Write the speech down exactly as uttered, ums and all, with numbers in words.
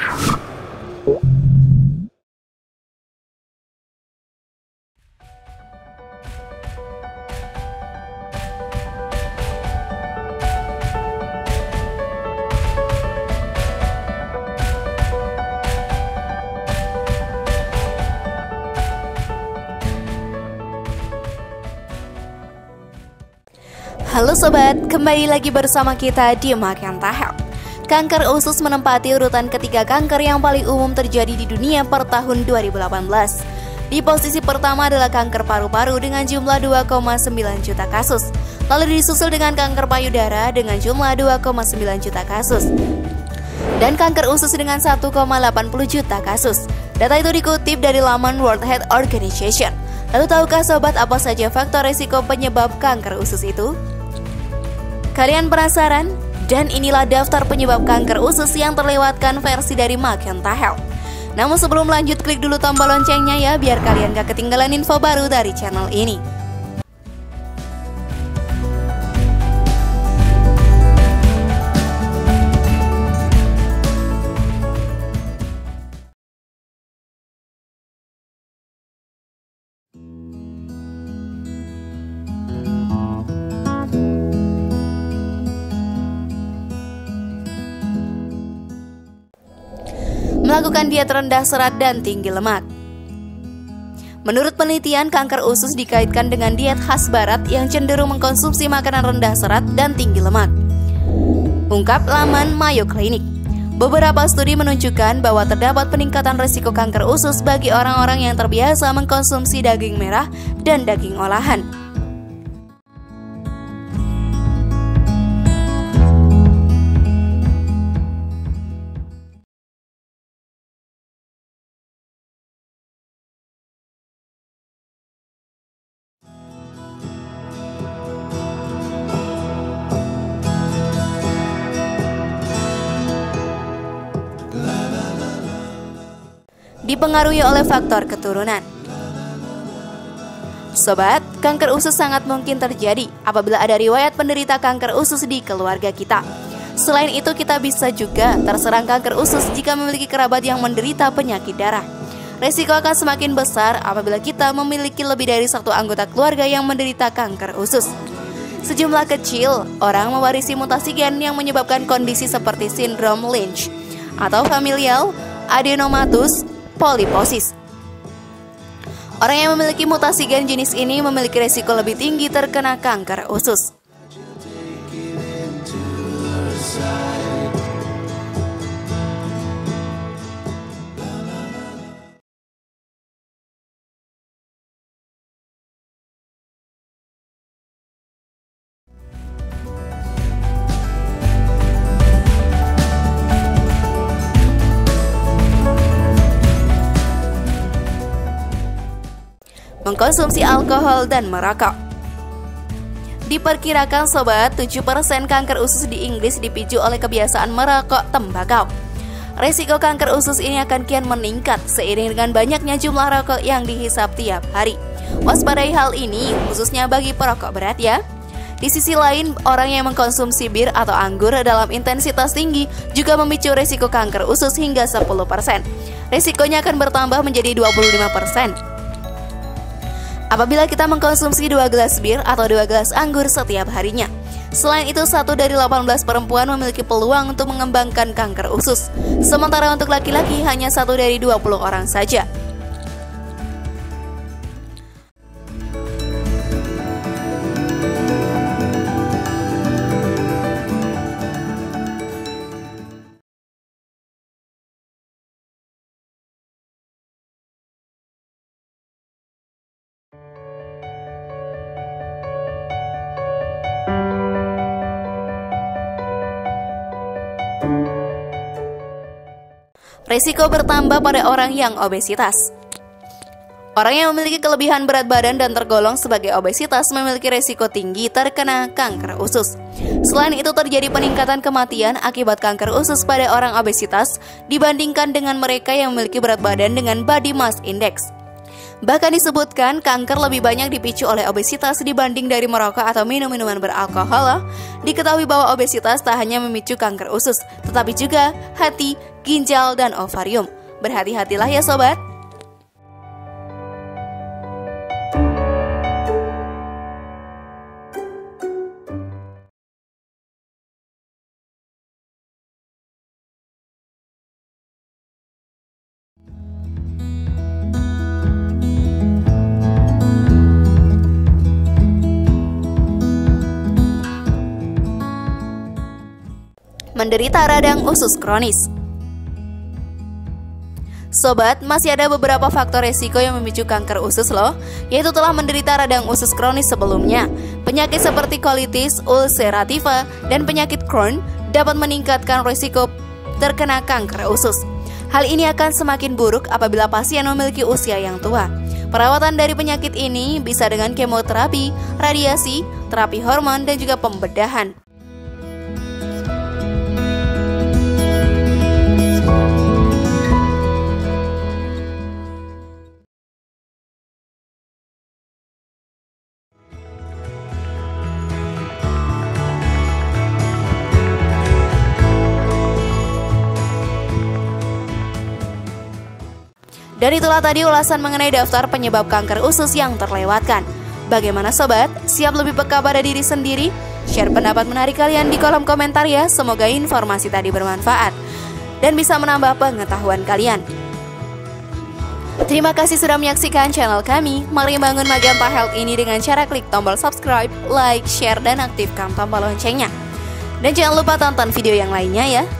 Halo sobat, kembali lagi bersama kita di Magenta Health. Kanker usus menempati urutan ketiga kanker yang paling umum terjadi di dunia per tahun dua ribu delapan belas. Di posisi pertama adalah kanker paru-paru dengan jumlah dua koma sembilan juta kasus. Lalu disusul dengan kanker payudara dengan jumlah dua koma sembilan juta kasus. Dan kanker usus dengan satu koma delapan puluh juta kasus. Data itu dikutip dari laman World Health Organization. Lalu tahukah sobat apa saja faktor risiko penyebab kanker usus itu? Kalian penasaran? Dan inilah daftar penyebab kanker usus yang terlewatkan versi dari Magenta Health. Namun sebelum lanjut, klik dulu tombol loncengnya ya, biar kalian gak ketinggalan info baru dari channel ini. Melakukan diet rendah serat dan tinggi lemak. Menurut penelitian, kanker usus dikaitkan dengan diet khas barat yang cenderung mengkonsumsi makanan rendah serat dan tinggi lemak. Ungkap laman Mayo Clinic. Beberapa studi menunjukkan bahwa terdapat peningkatan risiko kanker usus bagi orang-orang yang terbiasa mengkonsumsi daging merah dan daging olahan. Dipengaruhi oleh faktor keturunan. Sobat, kanker usus sangat mungkin terjadi apabila ada riwayat penderita kanker usus di keluarga kita. Selain itu, kita bisa juga terserang kanker usus jika memiliki kerabat yang menderita penyakit darah. Risiko akan semakin besar apabila kita memiliki lebih dari satu anggota keluarga yang menderita kanker usus. Sejumlah kecil orang mewarisi mutasi gen yang menyebabkan kondisi seperti sindrom Lynch atau familial adenomatous polyposis. Orang yang memiliki mutasi gen jenis ini memiliki risiko lebih tinggi terkena kanker usus. Mengkonsumsi alkohol dan merokok. Diperkirakan sobat, tujuh persen kanker usus di Inggris dipicu oleh kebiasaan merokok tembakau. Risiko kanker usus ini akan kian meningkat seiring dengan banyaknya jumlah rokok yang dihisap tiap hari. Waspadai hal ini, khususnya bagi perokok berat ya. Di sisi lain, orang yang mengkonsumsi bir atau anggur dalam intensitas tinggi juga memicu risiko kanker usus hingga sepuluh persen. Risikonya akan bertambah menjadi dua puluh lima persen. Apabila kita mengkonsumsi dua gelas bir atau dua gelas anggur setiap harinya. Selain itu, satu dari delapan belas perempuan memiliki peluang untuk mengembangkan kanker usus. Sementara untuk laki-laki hanya satu dari dua puluh orang saja. Risiko bertambah pada orang yang obesitas. Orang yang memiliki kelebihan berat badan dan tergolong sebagai obesitas memiliki risiko tinggi terkena kanker usus. Selain itu, terjadi peningkatan kematian akibat kanker usus pada orang obesitas dibandingkan dengan mereka yang memiliki berat badan dengan body mass index. Bahkan disebutkan kanker lebih banyak dipicu oleh obesitas dibanding dari merokok atau minum-minuman beralkohol. Diketahui bahwa obesitas tak hanya memicu kanker usus, tetapi juga hati, ginjal, dan ovarium. Berhati-hatilah ya sobat. Menderita radang usus kronis. Sobat, masih ada beberapa faktor resiko yang memicu kanker usus loh, yaitu telah menderita radang usus kronis sebelumnya. Penyakit seperti kolitis ulcerativa dan penyakit Crohn dapat meningkatkan resiko terkena kanker usus. Hal ini akan semakin buruk apabila pasien memiliki usia yang tua. Perawatan dari penyakit ini bisa dengan kemoterapi, radiasi, terapi hormon, dan juga pembedahan. Dan itulah tadi ulasan mengenai daftar penyebab kanker usus yang terlewatkan. Bagaimana sobat? Siap lebih peka pada diri sendiri? Share pendapat menarik kalian di kolom komentar ya. Semoga informasi tadi bermanfaat dan bisa menambah pengetahuan kalian. Terima kasih sudah menyaksikan channel kami. Mari bangun Magenta Health ini dengan cara klik tombol subscribe, like, share, dan aktifkan tombol loncengnya. Dan jangan lupa tonton video yang lainnya ya.